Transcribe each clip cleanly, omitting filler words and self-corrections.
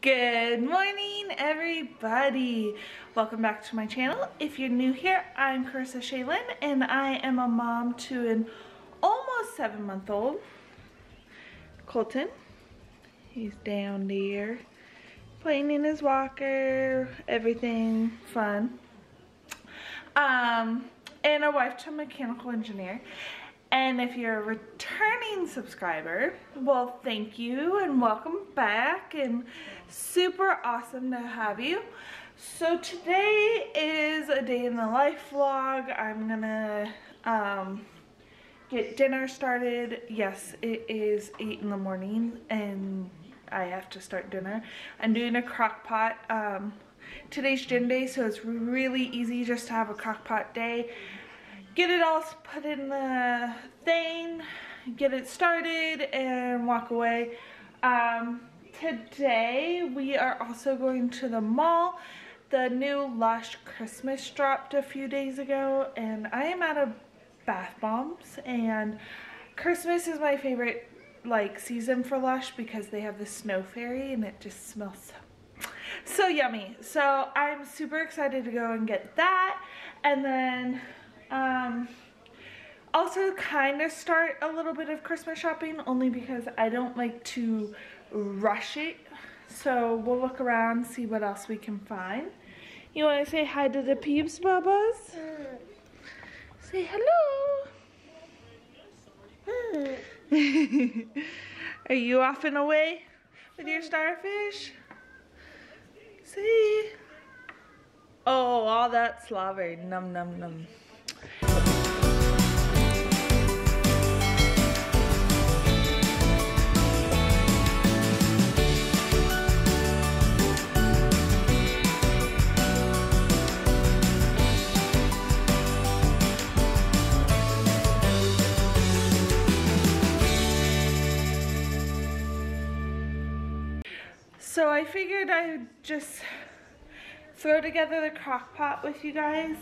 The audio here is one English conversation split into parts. Good morning, everybody. Welcome back to my channel. If you're new here, I'm Kerissa Shaylynn, and I am a mom to an almost 7-month-old Colton. He's down there playing in his walker, everything fun. And a wife to a mechanical engineer. And if you're a returning subscriber, well, thank you and welcome back, and super awesome to have you. So today is a day in the life vlog. I'm gonna get dinner started. Yes, it is 8 in the morning and I have to start dinner. I'm doing a crock pot. Today's gym day, so it's really easy just to have a crock pot day. Get it all put in the thing, get it started, and walk away. Today we are also going to the mall. The new Lush Christmas dropped a few days ago, and I am out of bath bombs, and Christmas is my favorite season for Lush because they have the Snow Fairy and it just smells so yummy. So I'm super excited to go and get that, and then also kind of start a little bit of Christmas shopping, only because I don't like to rush it. So we'll look around, see what else we can find. You want to say hi to the peeps, Bubba's? Say hello. Are you off and away with your starfish? See? Oh, all that slobber. Num, num, num. So I figured I would just throw together the crock pot with you guys.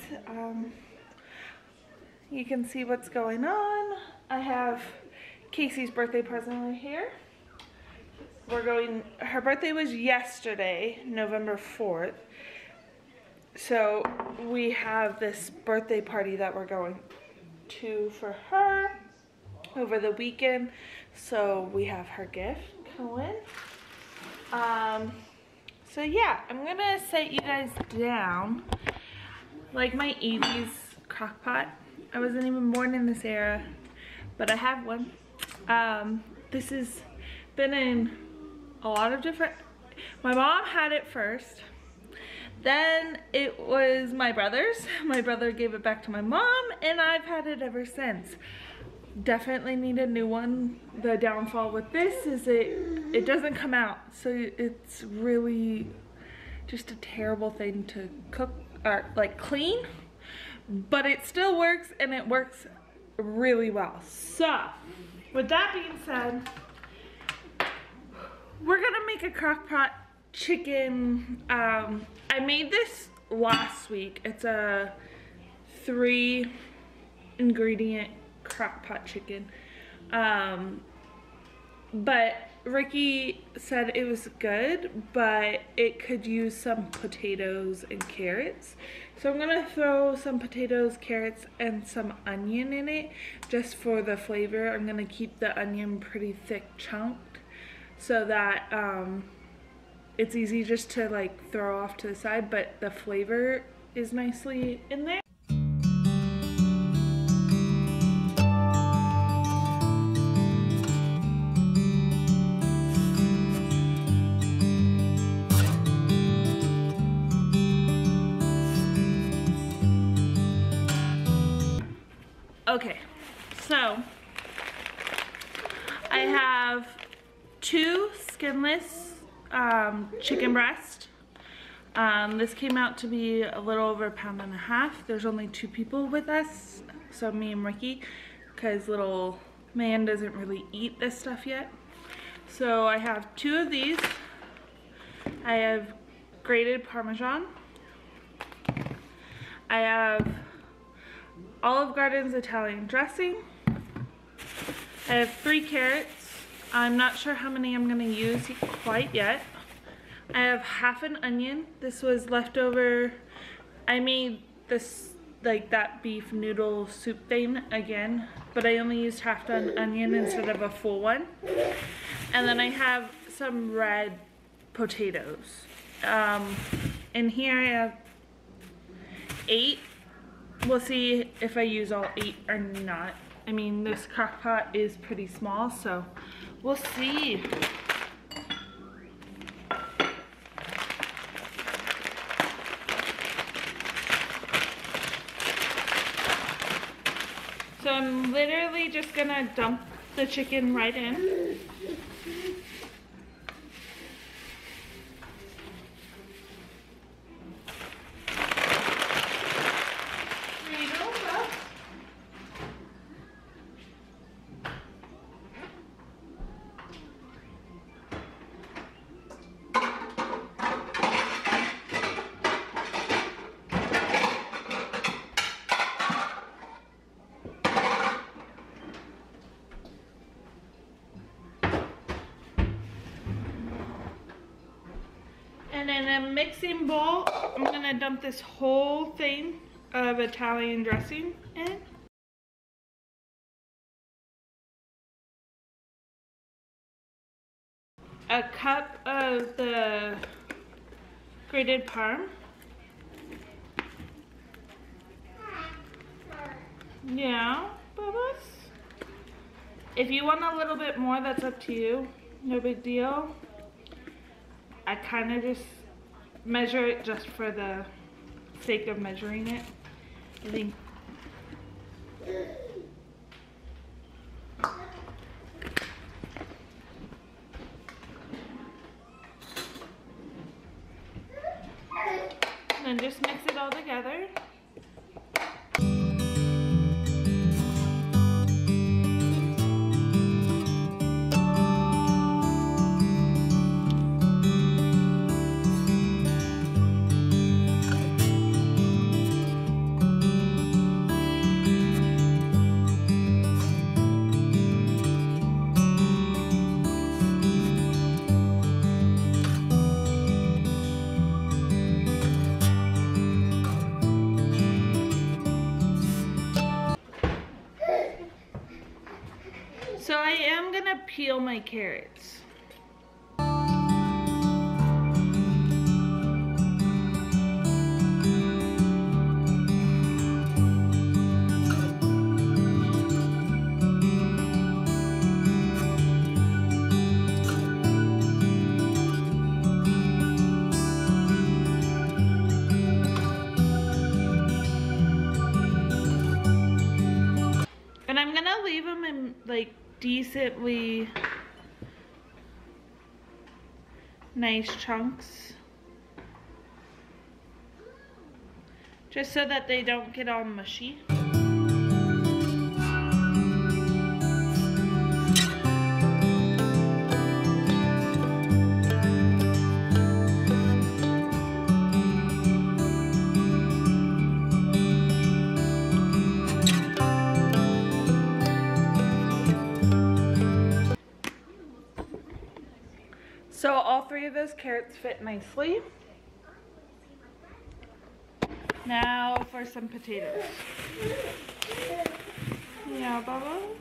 You can see what's going on. I have Casey's birthday present right here. We're going, her birthday was yesterday, November 4th. So we have this birthday party that we're going to for her over the weekend. So we have her gift going. So yeah, I'm gonna set you guys down. Like my 80s crock pot. I wasn't even born in this era, but I have one. This has been in a lot of different, my mom had it first. Then it was my brother's. My brother gave it back to my mom, and I've had it ever since. Definitely need a new one. The downfall with this is it doesn't come out, so it's really just a terrible thing to cook or clean, but it still works, and it works really well. So with that being said, we're gonna make a crock pot chicken. I made this last week. It's a 3-ingredient crock pot chicken, but Ricky said it was good, but it could use some potatoes and carrots. So I'm gonna throw some potatoes, carrots, and some onion in it just for the flavor. I'm gonna keep the onion pretty thick chunked so that it's easy just to throw off to the side, but the flavor is nicely in there. Okay, so I have 2 skinless chicken breasts. This came out to be a little over 1.5 pounds. There's only 2 people with us, so me and Ricky, because little man doesn't really eat this stuff yet. So I have 2 of these. I have grated Parmesan. I have Olive Garden's Italian dressing. I have 3 carrots. I'm not sure how many I'm gonna use quite yet. I have half an onion. This was leftover. I made this, like, that beef noodle soup thing again, but I only used half an onion instead of a full one. And then I have some red potatoes. In here I have 8. We'll see if I use all 8 or not. I mean, this crock pot is pretty small, so we'll see. So I'm literally just gonna dump the chicken right in. Mixing bowl, I'm gonna dump this whole thing of Italian dressing in. A cup of the grated parm. Yeah, Bubbles? If you want a little bit more, that's up to you. No big deal. I kind of just measure it just for the sake of measuring it, I think. And then just mix it all together. So I am gonna peel my carrots. And I'm gonna leave them in, like, decently nice chunks, just so that they don't get all mushy. So all 3 of those carrots fit nicely. Now for some potatoes. Yeah, Bubba?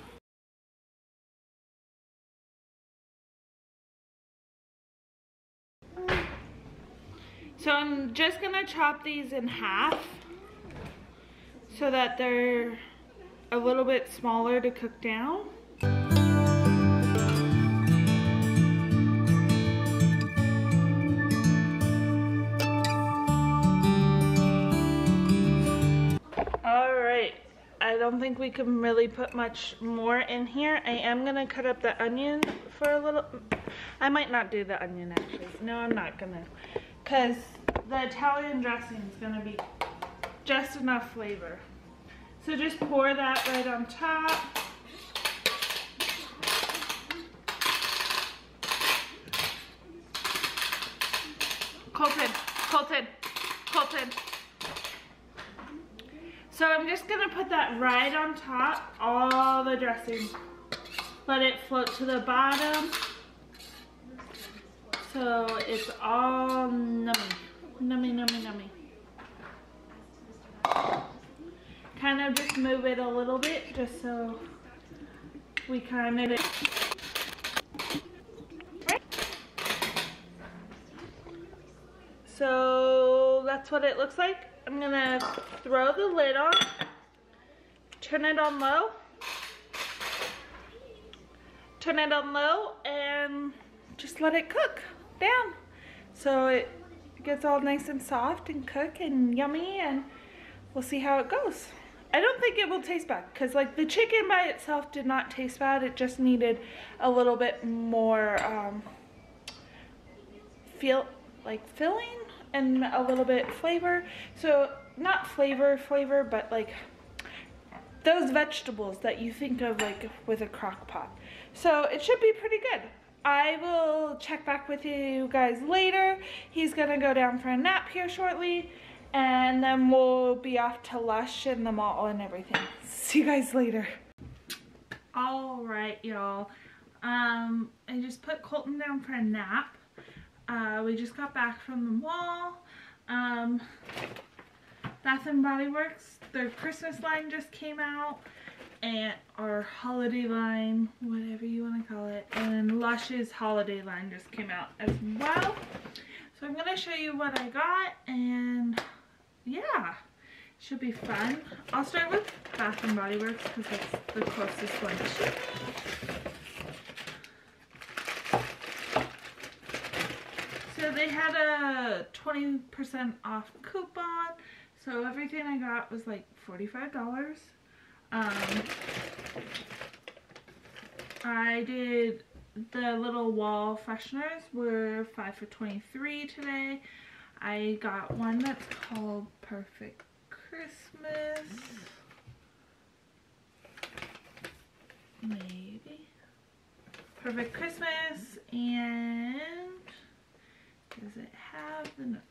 So I'm just gonna chop these in half so that they're a little bit smaller to cook down. I don't think we can really put much more in here. I am gonna cut up the onion for a little. I might not do the onion actually. No, I'm not gonna, because the Italian dressing is gonna be just enough flavor. So just pour that right on top. Colton. So I'm just gonna put that right on top, all the dressing. Let it float to the bottom. So it's all nummy, nummy, nummy, nummy. Kind of just move it a little bit just so we kind of... So that's what it looks like. I'm gonna throw the lid on, turn it on low, and just let it cook down so it gets all nice and soft and cook and yummy, and we'll see how it goes. I don't think it will taste bad because like the chicken by itself did not taste bad. It just needed a little bit more filling and a little bit flavor. So not flavor, but like those vegetables that you think of like with a crock pot. So it should be pretty good. I will check back with you guys later. He's gonna go down for a nap here shortly, and then we'll be off to Lush and the mall and everything. See you guys later. All right, y'all. I just put Colton down for a nap. We just got back from the mall. Bath and Body Works, their Christmas line just came out, and our holiday line, whatever you want to call it, and Lush's holiday line just came out as well. So I'm going to show you what I got, and yeah, should be fun. I'll start with Bath and Body Works because that's the closest one to me. So they had a 20% off coupon, so everything I got was like $45. I did the little wall fresheners were 5 for $23 today. I got one that's called Perfect Christmas. Maybe. Perfect Christmas, and... does it have the notes?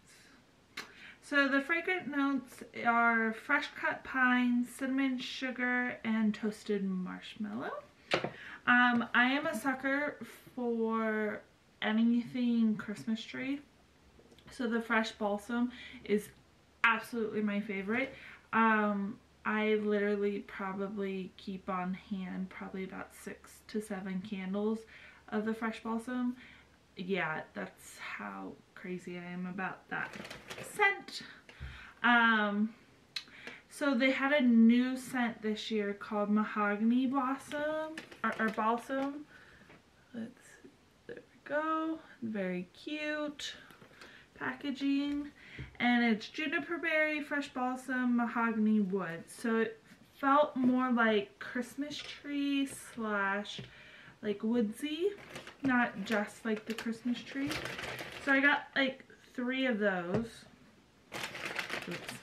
So the fragrant notes are fresh cut pine, cinnamon sugar, and toasted marshmallow. I am a sucker for anything Christmas tree, so the fresh balsam is absolutely my favorite. I literally probably keep on hand probably about 6 to 7 candles of the fresh balsam. Yeah, that's how crazy I am about that scent. So they had a new scent this year called Mahogany Blossom, or Balsam. Let's see. There we go. Very cute packaging. And it's juniper berry, fresh balsam, mahogany wood. So it felt more like Christmas tree slash like woodsy, not just like the Christmas tree. So I got like 3 of those. Oops.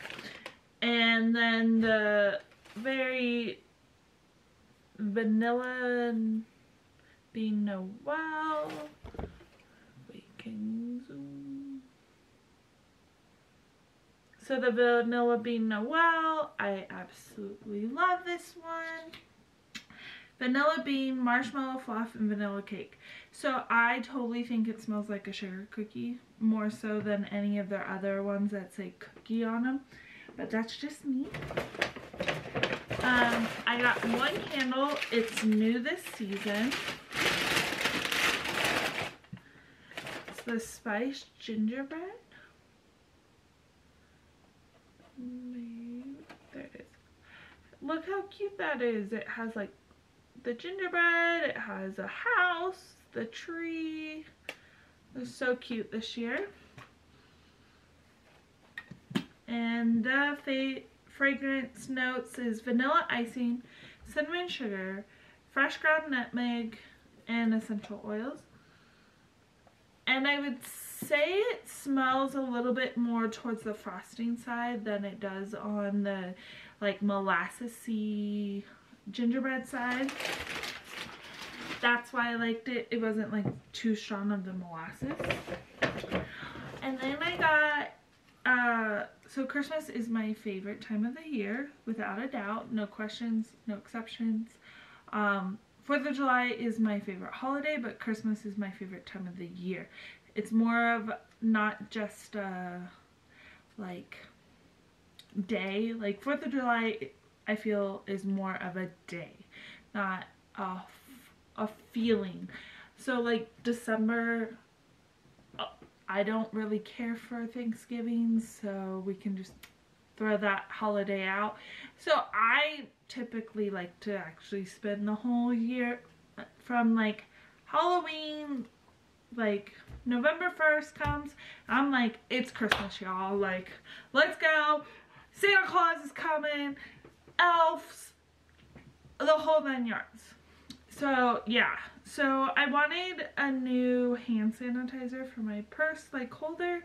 And then the very Vanilla Bean Noel. We can zoom. So the Vanilla Bean Noel, I absolutely love this one. Vanilla bean, marshmallow fluff, and vanilla cake. So I totally think it smells like a sugar cookie, more so than any of their other ones that say cookie on them. But that's just me. I got one candle. It's new this season. It's the spiced gingerbread. There it is. Look how cute that is. It has like the gingerbread, it has a house, the tree. It was so cute this year. And the fragrance notes is vanilla icing, cinnamon sugar, fresh ground nutmeg, and essential oils. And I would say it smells a little bit more towards the frosting side than it does on the like molassesy gingerbread side. That's why I liked it. It wasn't like too strong of the molasses. And then I got so Christmas is my favorite time of the year, without a doubt, no questions, no exceptions. 4th of July is my favorite holiday, but Christmas is my favorite time of the year. It's more of not just like day, like 4th of July I feel is more of a day, not a feeling. So like December, I don't really care for Thanksgiving, so we can just throw that holiday out. So I typically like to actually spend the whole year from like Halloween, like November 1st comes, I'm like, it's Christmas, y'all, like let's go, Santa Claus is coming, elves, the whole 9 yards. So yeah, so I wanted a new hand sanitizer for my purse, like holder,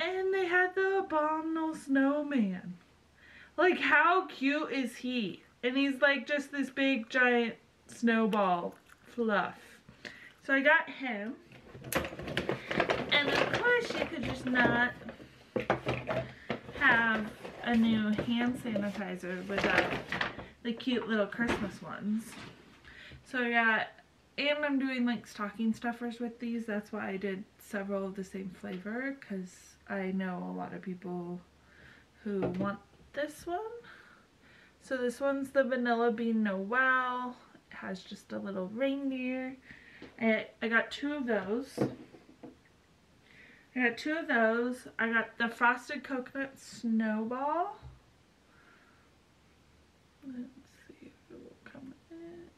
and they had the abominable snowman. Like how cute is he? And he's like just this big giant snowball fluff. So I got him, and of course you could just not have a new hand sanitizer without the cute little Christmas ones. So I got, and I'm doing like stocking stuffers with these. That's why I did several of the same flavor, because I know a lot of people who want this one. So this one's the Vanilla Bean Noel. It has just a little reindeer. I got 2 of those. I got 2 of those. I got the Frosted Coconut Snowball. Let's see if it will come in.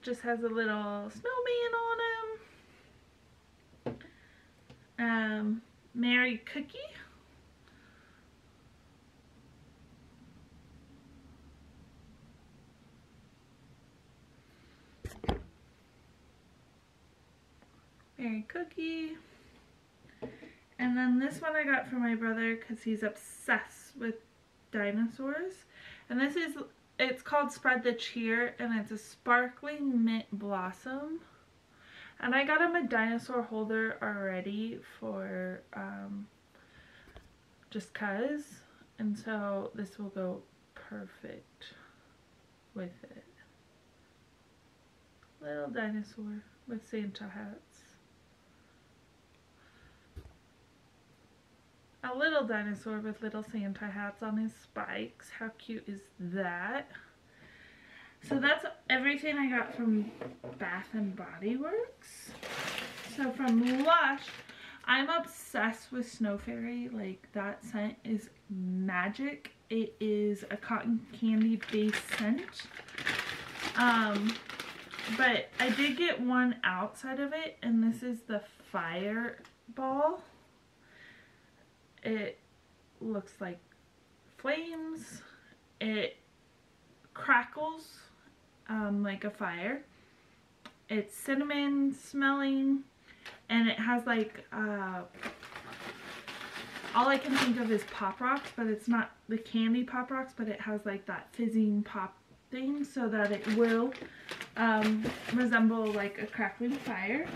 Just has a little snowman on him. Mary Cookie. Mary Cookie. And then this one I got for my brother because he's obsessed with dinosaurs. And this is, it's called Spread the Cheer, and it's a sparkling mint blossom. And I got him a dinosaur holder already for just cuz, and so this will go perfect with it. Little dinosaur with Santa hats. A little dinosaur with little Santa hats on his spikes. How cute is that? So that's everything I got from Bath and Body Works. So from Lush, I'm obsessed with Snow Fairy. Like that scent is magic. It is a cotton candy based scent. But I did get one outside of it, and this is the Fireball. It looks like flames. It crackles like a fire. It's cinnamon smelling, and it has like all I can think of is Pop Rocks, but it's not the candy Pop Rocks, but it has like that fizzing pop thing, so that it will resemble like a crackling fire.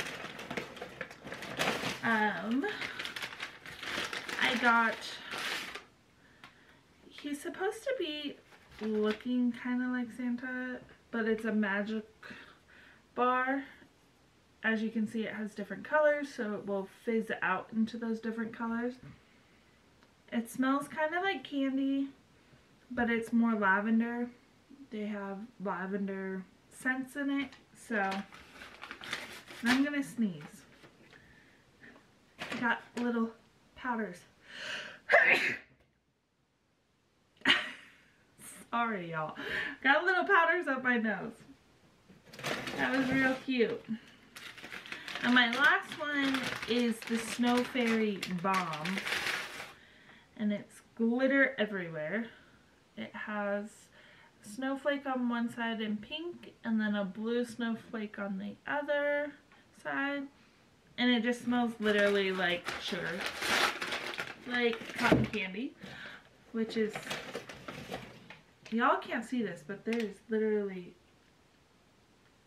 I got, he's supposed to be looking kind of like Santa, but it's a magic bar. As you can see, it has different colors, so it will fizz out into those different colors. It smells kind of like candy, but it's more lavender. They have lavender scents in it, so I'm gonna sneeze. I got little powders. Sorry y'all, got little powders up my nose. That was real cute. And my last one is the Snow Fairy Bomb, and it's glitter everywhere. It has a snowflake on one side in pink, and then a blue snowflake on the other side, and it just smells literally like sugar, like cotton candy, which is, y'all can't see this, but there's literally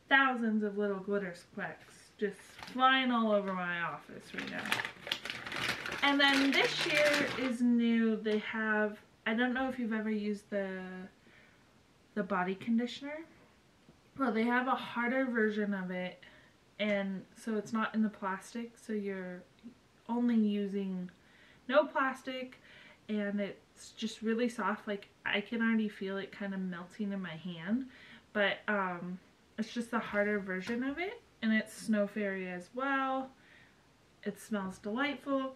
thousands of little glitter specks just flying all over my office right now. And then this year is new. They have, I don't know if you've ever used the body conditioner, Well, they have a harder version of it, and so it's not in the plastic, so you're only using no plastic, and it's just really soft. Like, I can already feel it kind of melting in my hand, but it's just the harder version of it, and it's Snow Fairy as well. It smells delightful,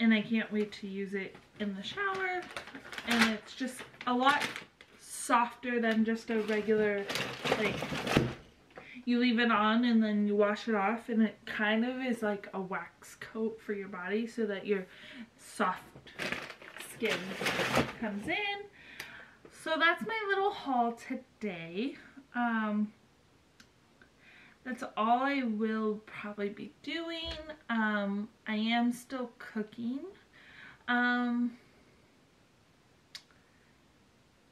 and I can't wait to use it in the shower. And it's just a lot softer than just a regular, like, you leave it on and then you wash it off, and it kind of is like a wax coat for your body so that your soft skin comes in. So that's my little haul today. That's all I will probably be doing. I am still cooking.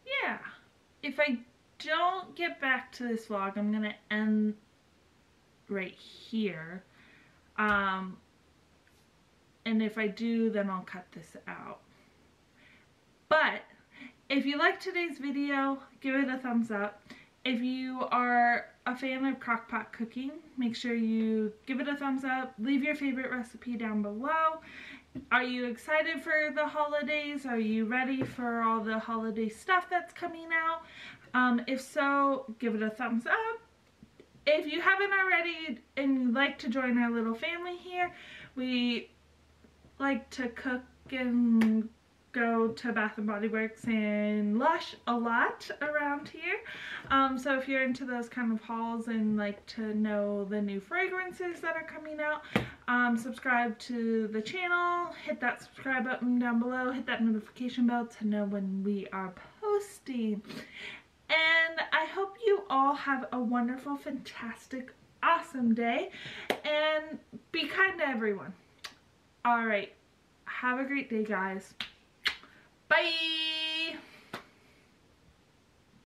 Yeah, if I don't get back to this vlog, I'm gonna end right here. And if I do, then I'll cut this out. But if you like today's video, give it a thumbs up. If you are a fan of crock-pot cooking, make sure you give it a thumbs up. Leave your favorite recipe down below. Are you excited for the holidays? Are you ready for all the holiday stuff that's coming out? If so, give it a thumbs up. If you haven't already and you'd like to join our little family here, we like to cook and go to Bath and Body Works and Lush a lot around here. So if you're into those kind of hauls and like to know the new fragrances that are coming out, subscribe to the channel, hit that subscribe button down below, hit that notification bell to know when we are posting. And I hope you all have a wonderful, fantastic, awesome day, and be kind to everyone. All right, have a great day, guys. Bye!